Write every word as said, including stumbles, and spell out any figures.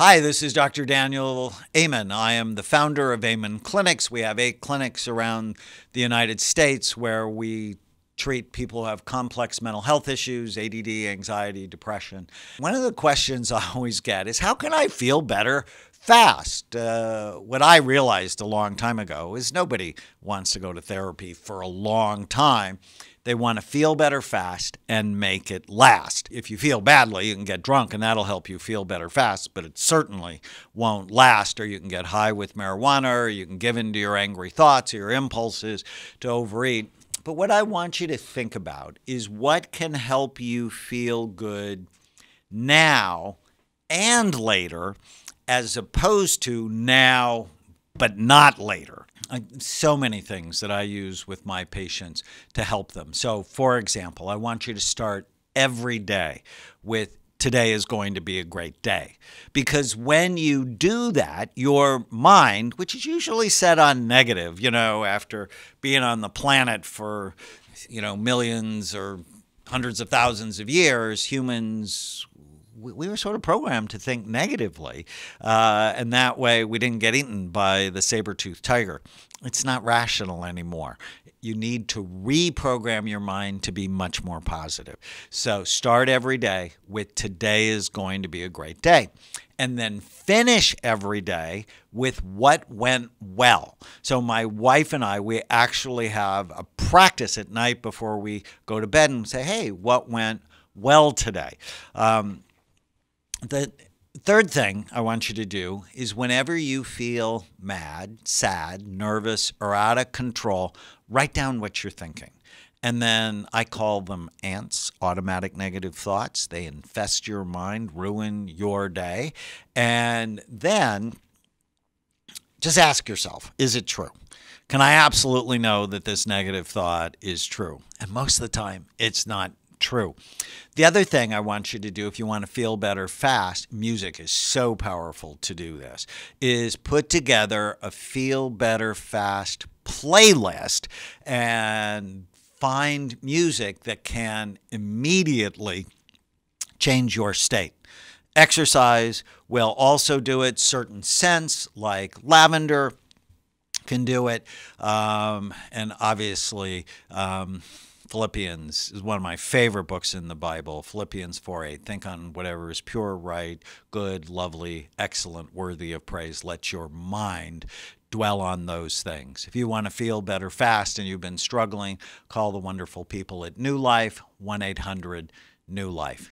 Hi, this is Doctor Daniel Amen. I am the founder of Amen Clinics. We have eight clinics around the United States where we treat people who have complex mental health issues, A D D, anxiety, depression. One of the questions I always get is, how can I feel better fast? Uh, what I realized a long time ago is nobody wants to go to therapy for a long time. They want to feel better fast and make it last. If you feel badly, you can get drunk and that'll help you feel better fast, but it certainly won't last. Or you can get high with marijuana, or you can give in to your angry thoughts, or your impulses to overeat. But what I want you to think about is what can help you feel good now and later, as opposed to now but not later. I, so many things that I use with my patients to help them. So, for example, I want you to start every day with, today is going to be a great day. Because when you do that, your mind, which is usually set on negative, you know, after being on the planet for, you know, millions or hundreds of thousands of years, humans, we were sort of programmed to think negatively, uh, and that way we didn't get eaten by the saber-toothed tiger. It's not rational anymore. You need to reprogram your mind to be much more positive. So start every day with, today is going to be a great day. And then finish every day with what went well. So my wife and I, we actually have a practice at night before we go to bed and say, hey, what went well today? Um, The third thing I want you to do is, whenever you feel mad, sad, nervous, or out of control, write down what you're thinking. And then I call them ants, automatic negative thoughts. They infest your mind, ruin your day. And then just ask yourself, is it true? Can I absolutely know that this negative thought is true? And most of the time, it's not true. The other thing I want you to do, if you want to feel better fast, music is so powerful to do this, is put together a feel better fast playlist and find music that can immediately change your state. Exercise will also do it. Certain scents like lavender can do it. Um, and obviously, um, Philippians is one of my favorite books in the Bible. Philippians four eight, think on whatever is pure, right, good, lovely, excellent, worthy of praise. Let your mind dwell on those things. If you want to feel better fast and you've been struggling, call the wonderful people at New Life, one eight hundred New Life.